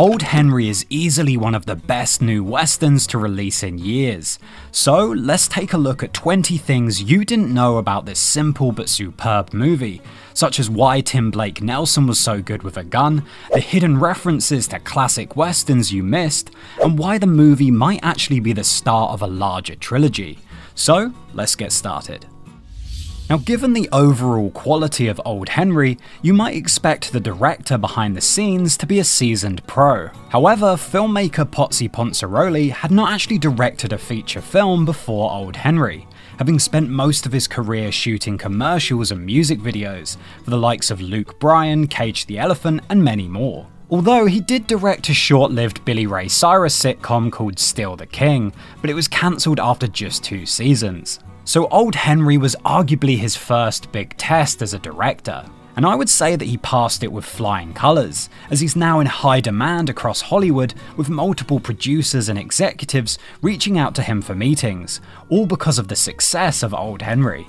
Old Henry is easily one of the best new westerns to release in years. So let's take a look at 20 things you didn't know about this simple but superb movie, such as why Tim Blake Nelson was so good with a gun, the hidden references to classic westerns you missed, and why the movie might actually be the start of a larger trilogy. So let's get started. Now, given the overall quality of Old Henry, you might expect the director behind the scenes to be a seasoned pro. However, filmmaker Potsy Ponciroli had not actually directed a feature film before Old Henry, having spent most of his career shooting commercials and music videos for the likes of Luke Bryan, Cage the Elephant, and many more. Although he did direct a short-lived Billy Ray Cyrus sitcom called Still the King, but it was cancelled after just 2 seasons. So Old Henry was arguably his first big test as a director, and I would say that he passed it with flying colours, as he's now in high demand across Hollywood, with multiple producers and executives reaching out to him for meetings, all because of the success of Old Henry.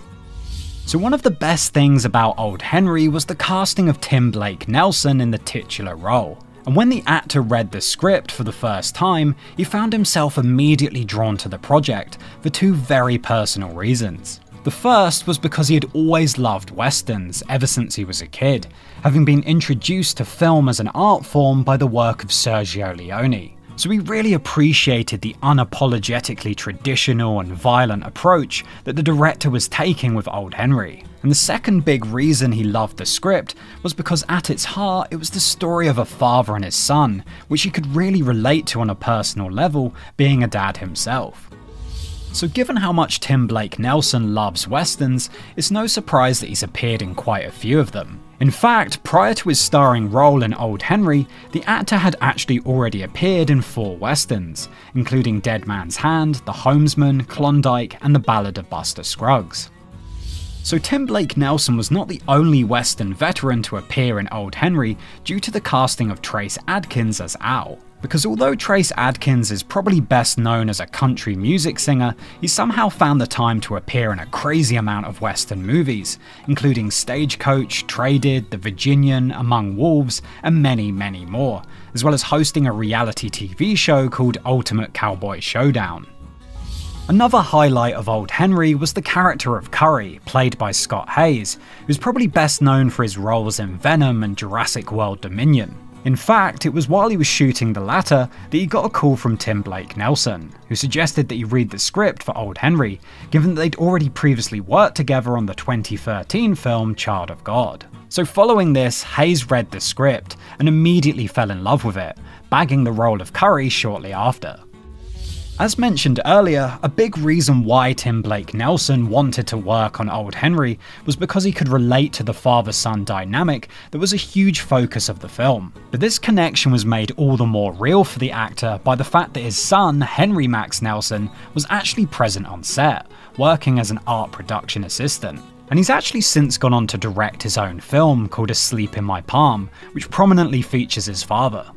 So one of the best things about Old Henry was the casting of Tim Blake Nelson in the titular role. And when the actor read the script for the first time, he found himself immediately drawn to the project for 2 very personal reasons. The first was because he had always loved westerns ever since he was a kid, having been introduced to film as an art form by the work of Sergio Leone. So he really appreciated the unapologetically traditional and violent approach that the director was taking with Old Henry. And the second big reason he loved the script was because at its heart it was the story of a father and his son, which he could really relate to on a personal level, being a dad himself. So given how much Tim Blake Nelson loves westerns, it's no surprise that he's appeared in quite a few of them. In fact, prior to his starring role in Old Henry, the actor had actually already appeared in 4 westerns, including Dead Man's Hand, The Homesman, Klondike, and The Ballad of Buster Scruggs. So Tim Blake Nelson was not the only Western veteran to appear in Old Henry due to the casting of Trace Adkins as Al. Because although Trace Adkins is probably best known as a country music singer, he somehow found the time to appear in a crazy amount of Western movies, including Stagecoach, Traded, The Virginian, Among Wolves, and many, many more, as well as hosting a reality TV show called Ultimate Cowboy Showdown. Another highlight of Old Henry was the character of Curry, played by Scott Hayes, who's probably best known for his roles in Venom and Jurassic World Dominion. In fact, it was while he was shooting the latter that he got a call from Tim Blake Nelson, who suggested that he read the script for Old Henry, given that they'd already previously worked together on the 2013 film Child of God. So following this, Hayes read the script and immediately fell in love with it, bagging the role of Curry shortly after. As mentioned earlier, a big reason why Tim Blake Nelson wanted to work on Old Henry was because he could relate to the father-son dynamic that was a huge focus of the film. But this connection was made all the more real for the actor by the fact that his son, Henry Max Nelson, was actually present on set, working as an art production assistant. And he's actually since gone on to direct his own film called A Sleep in My Palm, which prominently features his father.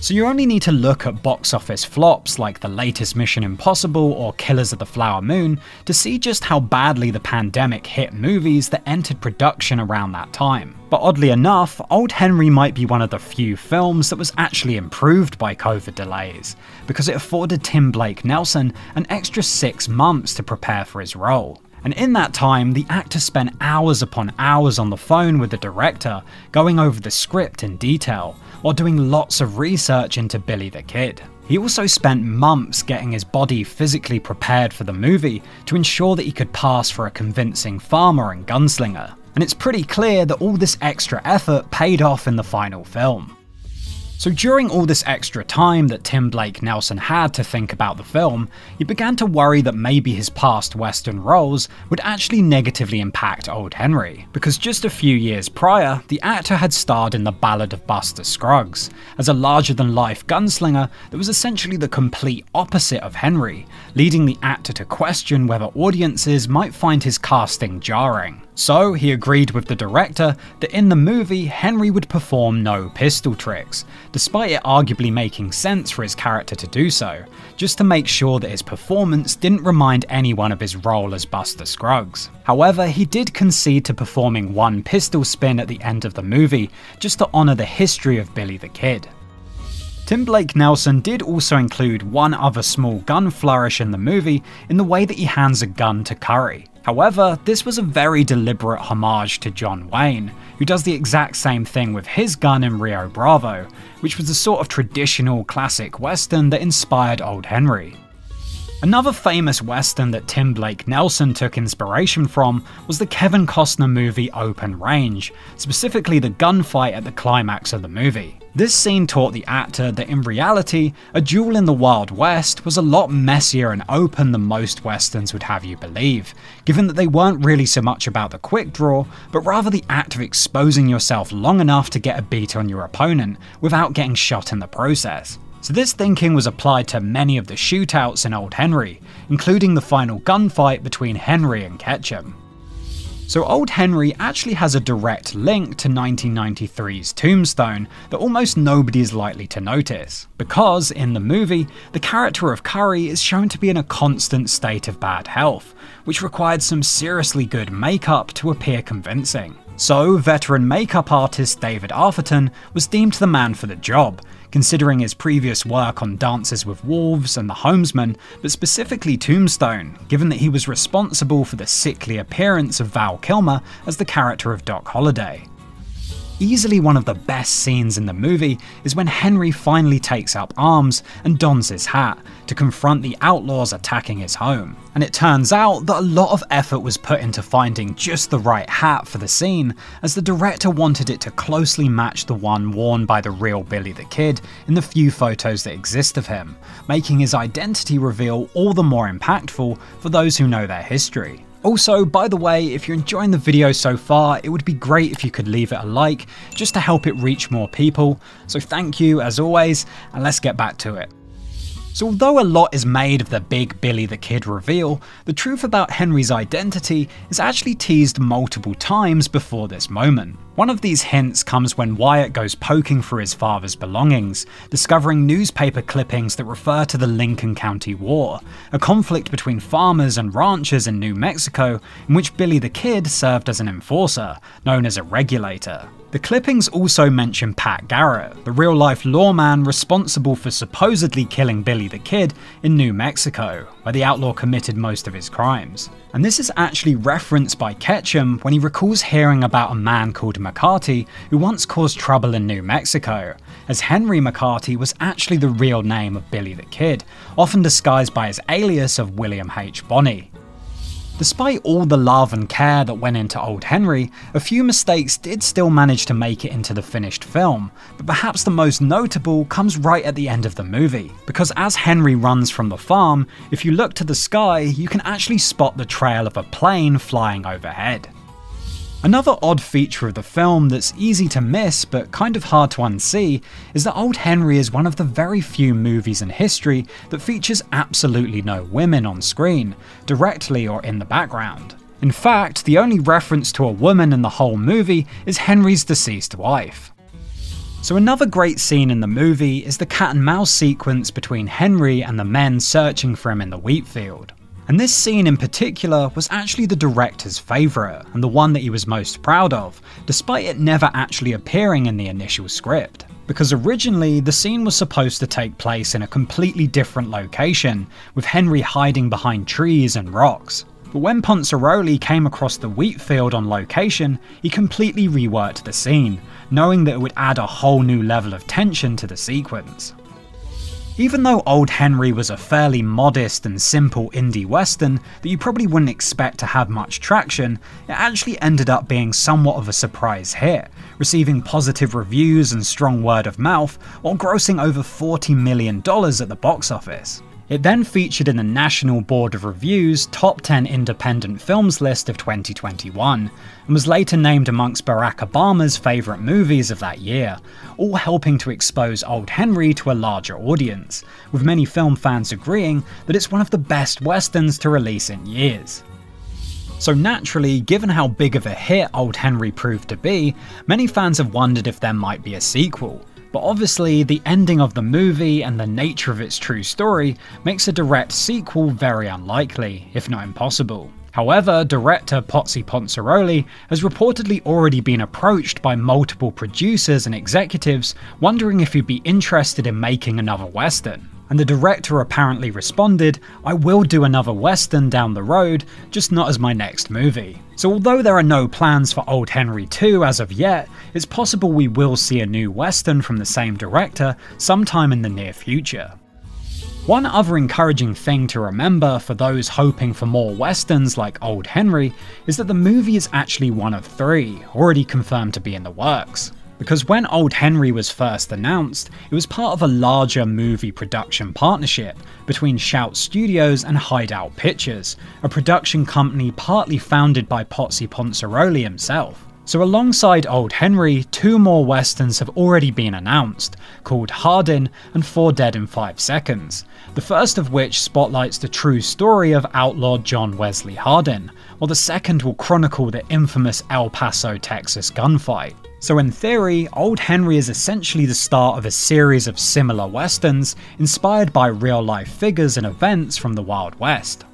So you only need to look at box office flops like the latest Mission Impossible or Killers of the Flower Moon to see just how badly the pandemic hit movies that entered production around that time. But oddly enough, Old Henry might be one of the few films that was actually improved by COVID delays, because it afforded Tim Blake Nelson an extra 6 months to prepare for his role. And in that time, the actor spent hours upon hours on the phone with the director, going over the script in detail, while doing lots of research into Billy the Kid. He also spent months getting his body physically prepared for the movie to ensure that he could pass for a convincing farmer and gunslinger. And it's pretty clear that all this extra effort paid off in the final film. So during all this extra time that Tim Blake Nelson had to think about the film, he began to worry that maybe his past Western roles would actually negatively impact Old Henry, because just a few years prior, the actor had starred in The Ballad of Buster Scruggs, as a larger-than-life gunslinger that was essentially the complete opposite of Henry, leading the actor to question whether audiences might find his casting jarring. So he agreed with the director that in the movie, Henry would perform no pistol tricks, despite it arguably making sense for his character to do so, just to make sure that his performance didn't remind anyone of his role as Buster Scruggs. However, he did concede to performing 1 pistol spin at the end of the movie, just to honour the history of Billy the Kid. Tim Blake Nelson did also include one other small gun flourish in the movie in the way that he hands a gun to Curry. However, this was a very deliberate homage to John Wayne, who does the exact same thing with his gun in Rio Bravo, which was the sort of traditional classic western that inspired Old Henry. Another famous western that Tim Blake Nelson took inspiration from was the Kevin Costner movie Open Range, specifically the gunfight at the climax of the movie. This scene taught the actor that in reality, a duel in the Wild West was a lot messier and open than most westerns would have you believe, given that they weren't really so much about the quick draw, but rather the act of exposing yourself long enough to get a beat on your opponent without getting shot in the process. So this thinking was applied to many of the shootouts in Old Henry, including the final gunfight between Henry and Ketchum. So Old Henry actually has a direct link to 1993's Tombstone that almost nobody is likely to notice, because in the movie, the character of Curry is shown to be in a constant state of bad health, which required some seriously good makeup to appear convincing. So veteran makeup artist David Arthurton was deemed the man for the job, considering his previous work on Dances with Wolves and The Homesman, but specifically Tombstone, given that he was responsible for the sickly appearance of Val Kilmer as the character of Doc Holliday. Easily one of the best scenes in the movie is when Henry finally takes up arms and dons his hat to confront the outlaws attacking his home. And it turns out that a lot of effort was put into finding just the right hat for the scene, as the director wanted it to closely match the one worn by the real Billy the Kid in the few photos that exist of him, making his identity reveal all the more impactful for those who know their history. Also, by the way, if you're enjoying the video so far, it would be great if you could leave it a like, just to help it reach more people. So thank you as always, and let's get back to it. So although a lot is made of the big Billy the Kid reveal, the truth about Henry's identity is actually teased multiple times before this moment. One of these hints comes when Wyatt goes poking through his father's belongings, discovering newspaper clippings that refer to the Lincoln County War, a conflict between farmers and ranchers in New Mexico in which Billy the Kid served as an enforcer, known as a regulator. The clippings also mention Pat Garrett, the real-life lawman responsible for supposedly killing Billy the Kid in New Mexico, where the outlaw committed most of his crimes. And this is actually referenced by Ketchum when he recalls hearing about a man called McCarty who once caused trouble in New Mexico, as Henry McCarty was actually the real name of Billy the Kid, often disguised by his alias of William H. Bonney. Despite all the love and care that went into Old Henry, a few mistakes did still manage to make it into the finished film, but perhaps the most notable comes right at the end of the movie, because as Henry runs from the farm, if you look to the sky, you can actually spot the trail of a plane flying overhead. Another odd feature of the film that's easy to miss but kind of hard to unsee is that Old Henry is one of the very few movies in history that features absolutely no women on screen, directly or in the background. In fact, the only reference to a woman in the whole movie is Henry's deceased wife. So another great scene in the movie is the cat and mouse sequence between Henry and the men searching for him in the wheat field. And this scene in particular was actually the director's favourite, and the one that he was most proud of, despite it never actually appearing in the initial script. Because originally, the scene was supposed to take place in a completely different location, with Henry hiding behind trees and rocks. But when Ponciroli came across the wheat field on location, he completely reworked the scene, knowing that it would add a whole new level of tension to the sequence. Even though Old Henry was a fairly modest and simple indie western that you probably wouldn't expect to have much traction, it actually ended up being somewhat of a surprise hit, receiving positive reviews and strong word of mouth while grossing over $40 million at the box office. It then featured in the National Board of Review's Top 10 Independent Films list of 2021, and was later named amongst Barack Obama's favourite movies of that year, all helping to expose Old Henry to a larger audience, with many film fans agreeing that it's one of the best westerns to release in years. So naturally, given how big of a hit Old Henry proved to be, many fans have wondered if there might be a sequel, but obviously the ending of the movie and the nature of its true story makes a direct sequel very unlikely, if not impossible. However, director Potsy Ponciroli has reportedly already been approached by multiple producers and executives wondering if he'd be interested in making another Western. And the director apparently responded, "I will do another Western down the road, just not as my next movie." So although there are no plans for Old Henry 2 as of yet, it's possible we will see a new Western from the same director sometime in the near future. One other encouraging thing to remember for those hoping for more Westerns like Old Henry is that the movie is actually one of three, already confirmed to be in the works. Because when Old Henry was first announced, it was part of a larger movie production partnership between Shout Studios and Hideout Pictures, a production company partly founded by Potsy Ponciroli himself. So alongside Old Henry, two more Westerns have already been announced, called Hardin and 4 Dead in 5 Seconds, the first of which spotlights the true story of outlaw John Wesley Hardin, while the second will chronicle the infamous El Paso, Texas gunfight. So in theory, Old Henry is essentially the start of a series of similar Westerns inspired by real-life figures and events from the Wild West.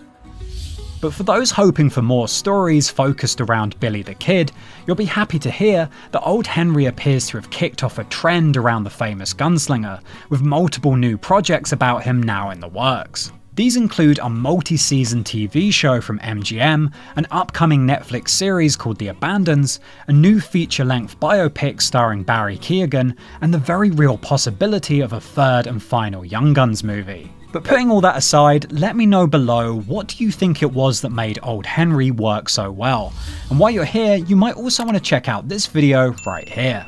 But for those hoping for more stories focused around Billy the Kid, you'll be happy to hear that Old Henry appears to have kicked off a trend around the famous gunslinger, with multiple new projects about him now in the works. These include a multi-season TV show from MGM, an upcoming Netflix series called The Abandons, a new feature-length biopic starring Barry Keoghan, and the very real possibility of a third and final Young Guns movie. But putting all that aside, let me know below, what do you think it was that made Old Henry work so well? And while you're here, you might also want to check out this video right here.